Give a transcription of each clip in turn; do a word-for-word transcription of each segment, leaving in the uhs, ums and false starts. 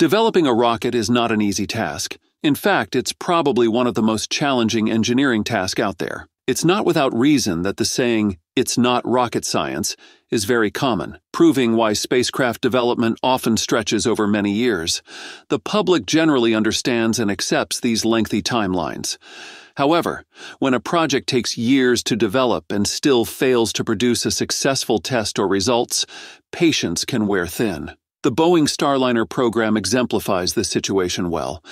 Developing a rocket is not an easy task. In fact, it's probably one of the most challenging engineering tasks out there. It's not without reason that the saying, "it's not rocket science," is very common, proving why spacecraft development often stretches over many years. The public generally understands and accepts these lengthy timelines. However, when a project takes years to develop and still fails to produce a successful test or results, patience can wear thin. The Boeing Starliner program exemplifies this situation well.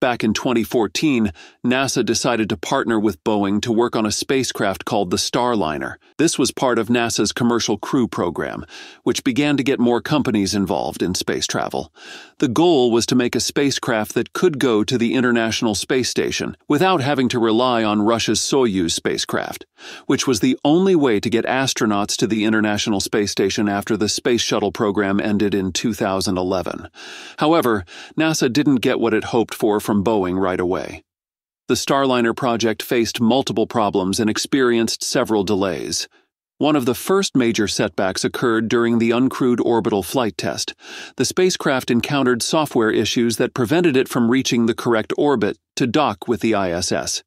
Back in twenty fourteen, NASA decided to partner with Boeing to work on a spacecraft called the Starliner. This was part of NASA's Commercial Crew Program, which began to get more companies involved in space travel. The goal was to make a spacecraft that could go to the International Space Station without having to rely on Russia's Soyuz spacecraft, which was the only way to get astronauts to the International Space Station after the Space Shuttle program ended in two thousand eleven. However, NASA didn't get what it hoped for from From Boeing right away. The Starliner project faced multiple problems and experienced several delays. One of the first major setbacks occurred during the uncrewed orbital flight test. The spacecraft encountered software issues that prevented it from reaching the correct orbit to dock with the I S S.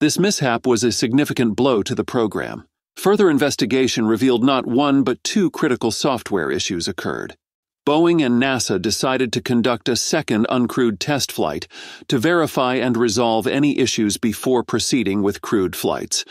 This mishap was a significant blow to the program. Further investigation revealed not one but two critical software issues occurred. Boeing and NASA decided to conduct a second uncrewed test flight to verify and resolve any issues before proceeding with crewed flights.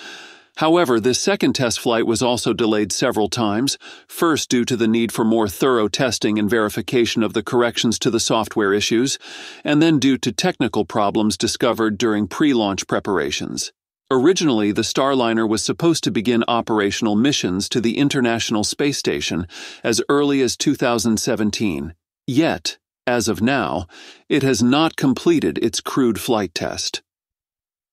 However, this second test flight was also delayed several times, first due to the need for more thorough testing and verification of the corrections to the software issues, and then due to technical problems discovered during pre-launch preparations. Originally, the Starliner was supposed to begin operational missions to the International Space Station as early as two thousand seventeen. Yet, as of now, it has not completed its crewed flight test.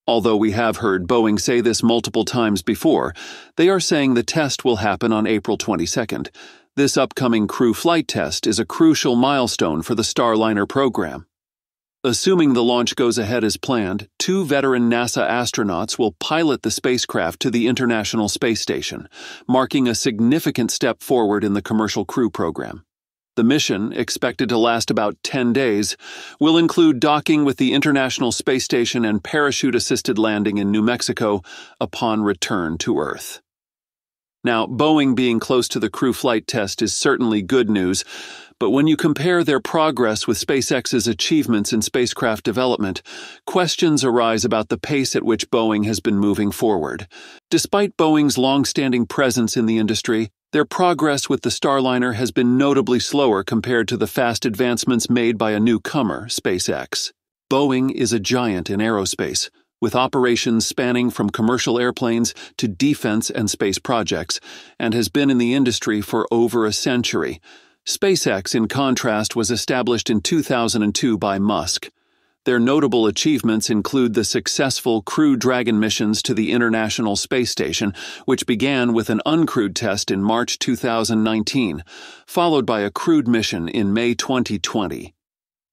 Although we have heard Boeing say this multiple times before, they are saying the test will happen on April twenty-second. This upcoming crew flight test is a crucial milestone for the Starliner program. Assuming the launch goes ahead as planned, two veteran NASA astronauts will pilot the spacecraft to the International Space Station, marking a significant step forward in the Commercial Crew Program. The mission, expected to last about ten days, will include docking with the International Space Station and parachute-assisted landing in New Mexico upon return to Earth. Now, Boeing being close to the crew flight test is certainly good news, but when you compare their progress with SpaceX's achievements in spacecraft development, questions arise about the pace at which Boeing has been moving forward. Despite Boeing's long-standing presence in the industry, their progress with the Starliner has been notably slower compared to the fast advancements made by a newcomer, SpaceX. Boeing is a giant in aerospace, with operations spanning from commercial airplanes to defense and space projects, and has been in the industry for over a century. SpaceX, in contrast, was established in two thousand two by Musk. Their notable achievements include the successful Crew Dragon missions to the International Space Station, which began with an uncrewed test in March two thousand nineteen, followed by a crewed mission in May twenty twenty.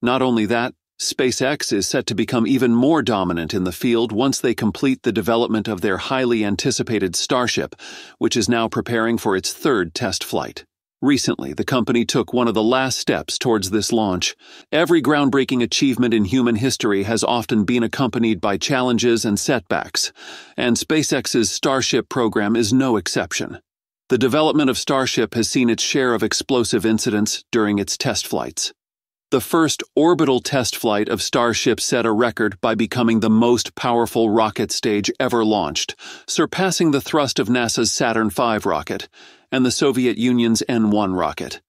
Not only that, SpaceX is set to become even more dominant in the field once they complete the development of their highly anticipated Starship, which is now preparing for its third test flight. Recently, the company took one of the last steps towards this launch. Every groundbreaking achievement in human history has often been accompanied by challenges and setbacks, and SpaceX's Starship program is no exception. The development of Starship has seen its share of explosive incidents during its test flights. The first orbital test flight of Starship set a record by becoming the most powerful rocket stage ever launched, surpassing the thrust of NASA's Saturn five rocket and the Soviet Union's N one rocket.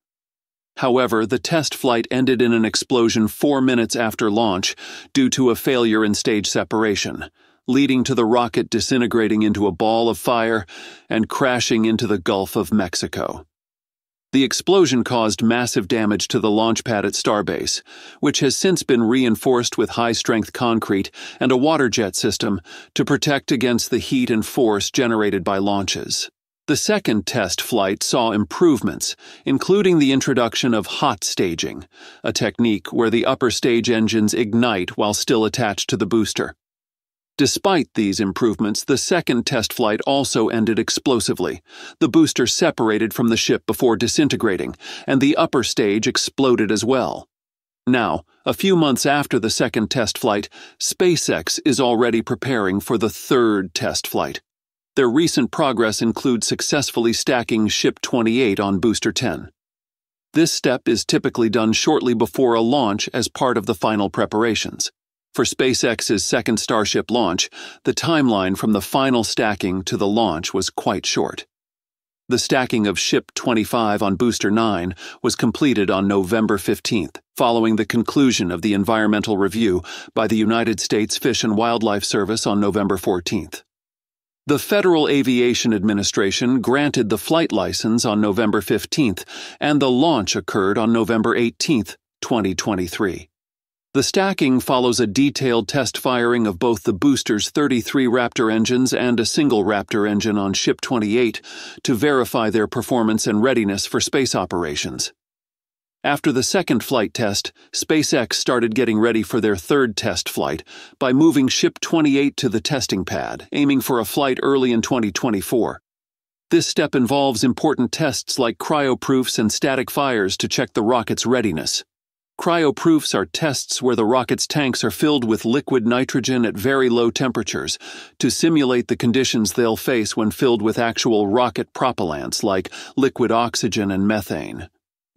However, the test flight ended in an explosion four minutes after launch due to a failure in stage separation, leading to the rocket disintegrating into a ball of fire and crashing into the Gulf of Mexico. The explosion caused massive damage to the launch pad at Starbase, which has since been reinforced with high-strength concrete and a water jet system to protect against the heat and force generated by launches. The second test flight saw improvements, including the introduction of hot staging, a technique where the upper stage engines ignite while still attached to the booster. Despite these improvements, the second test flight also ended explosively. The booster separated from the ship before disintegrating, and the upper stage exploded as well. Now, a few months after the second test flight, SpaceX is already preparing for the third test flight. Their recent progress includes successfully stacking Ship twenty-eight on Booster ten. This step is typically done shortly before a launch as part of the final preparations. For SpaceX's second Starship launch, the timeline from the final stacking to the launch was quite short. The stacking of Ship twenty-five on Booster nine was completed on November fifteenth, following the conclusion of the environmental review by the United States Fish and Wildlife Service on November fourteenth. The Federal Aviation Administration granted the flight license on November fifteenth, and the launch occurred on November eighteenth, twenty twenty-three. The stacking follows a detailed test firing of both the booster's thirty-three Raptor engines and a single Raptor engine on Ship twenty-eight to verify their performance and readiness for space operations. After the second flight test, SpaceX started getting ready for their third test flight by moving Ship twenty-eight to the testing pad, aiming for a flight early in twenty twenty-four. This step involves important tests like cryoproofs and static fires to check the rocket's readiness. Cryoproofs are tests where the rocket's tanks are filled with liquid nitrogen at very low temperatures to simulate the conditions they'll face when filled with actual rocket propellants like liquid oxygen and methane.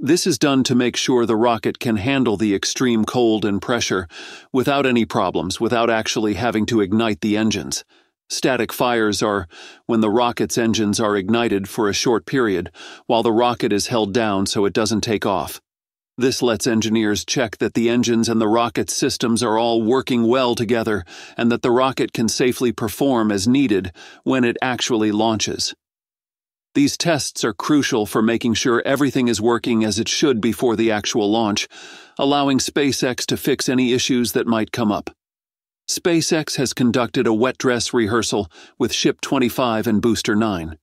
This is done to make sure the rocket can handle the extreme cold and pressure without any problems, without actually having to ignite the engines. Static fires are when the rocket's engines are ignited for a short period while the rocket is held down so it doesn't take off. This lets engineers check that the engines and the rocket systems are all working well together and that the rocket can safely perform as needed when it actually launches. These tests are crucial for making sure everything is working as it should before the actual launch, allowing SpaceX to fix any issues that might come up. SpaceX has conducted a wet dress rehearsal with Ship twenty-five and Booster nine.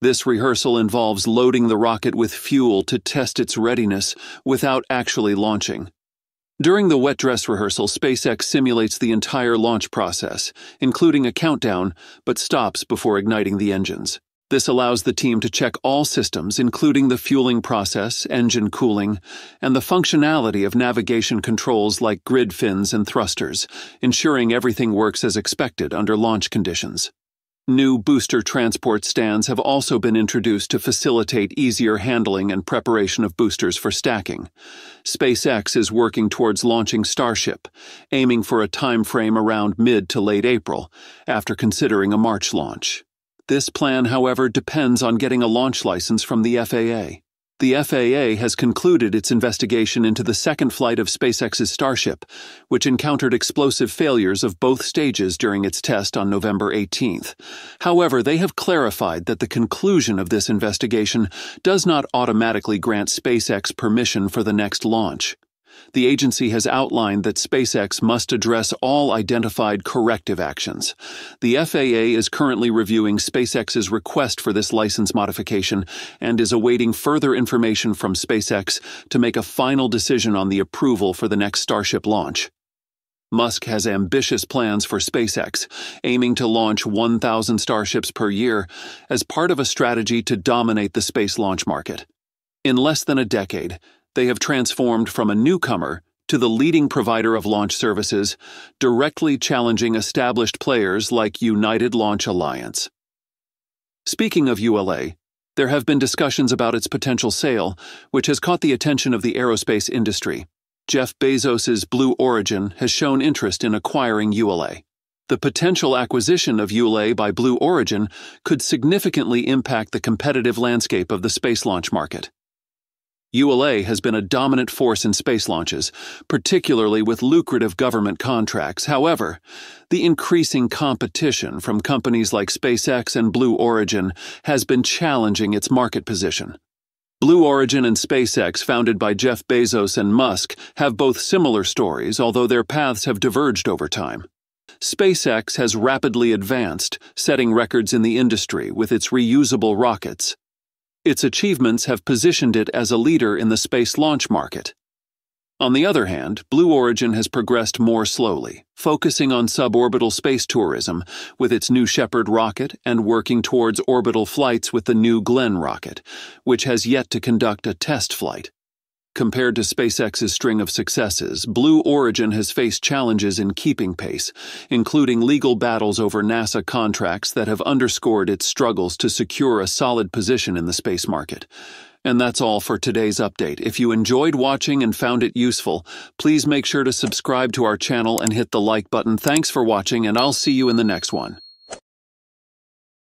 This rehearsal involves loading the rocket with fuel to test its readiness without actually launching. During the wet dress rehearsal, SpaceX simulates the entire launch process, including a countdown, but stops before igniting the engines. This allows the team to check all systems, including the fueling process, engine cooling, and the functionality of navigation controls like grid fins and thrusters, ensuring everything works as expected under launch conditions. New booster transport stands have also been introduced to facilitate easier handling and preparation of boosters for stacking. SpaceX is working towards launching Starship, aiming for a time frame around mid to late April, after considering a March launch. This plan, however, depends on getting a launch license from the F A A. The F A A has concluded its investigation into the second flight of SpaceX's Starship, which encountered explosive failures of both stages during its test on November eighteenth. However, they have clarified that the conclusion of this investigation does not automatically grant SpaceX permission for the next launch. The agency has outlined that SpaceX must address all identified corrective actions. The F A A is currently reviewing SpaceX's request for this license modification and is awaiting further information from SpaceX to make a final decision on the approval for the next Starship launch. Musk has ambitious plans for SpaceX, aiming to launch one thousand Starships per year as part of a strategy to dominate the space launch market. In less than a decade, they have transformed from a newcomer to the leading provider of launch services, directly challenging established players like United Launch Alliance. Speaking of U L A, there have been discussions about its potential sale, which has caught the attention of the aerospace industry. Jeff Bezos's Blue Origin has shown interest in acquiring U L A. The potential acquisition of U L A by Blue Origin could significantly impact the competitive landscape of the space launch market. U L A has been a dominant force in space launches, particularly with lucrative government contracts. However, the increasing competition from companies like SpaceX and Blue Origin has been challenging its market position. Blue Origin and SpaceX, founded by Jeff Bezos and Musk, have both similar stories, although their paths have diverged over time. SpaceX has rapidly advanced, setting records in the industry with its reusable rockets. Its achievements have positioned it as a leader in the space launch market. On the other hand, Blue Origin has progressed more slowly, focusing on suborbital space tourism with its New Shepard rocket and working towards orbital flights with the New Glenn rocket, which has yet to conduct a test flight. Compared to SpaceX's string of successes, Blue Origin has faced challenges in keeping pace, including legal battles over NASA contracts that have underscored its struggles to secure a solid position in the space market. And that's all for today's update. If you enjoyed watching and found it useful, please make sure to subscribe to our channel and hit the like button. Thanks for watching, and I'll see you in the next one.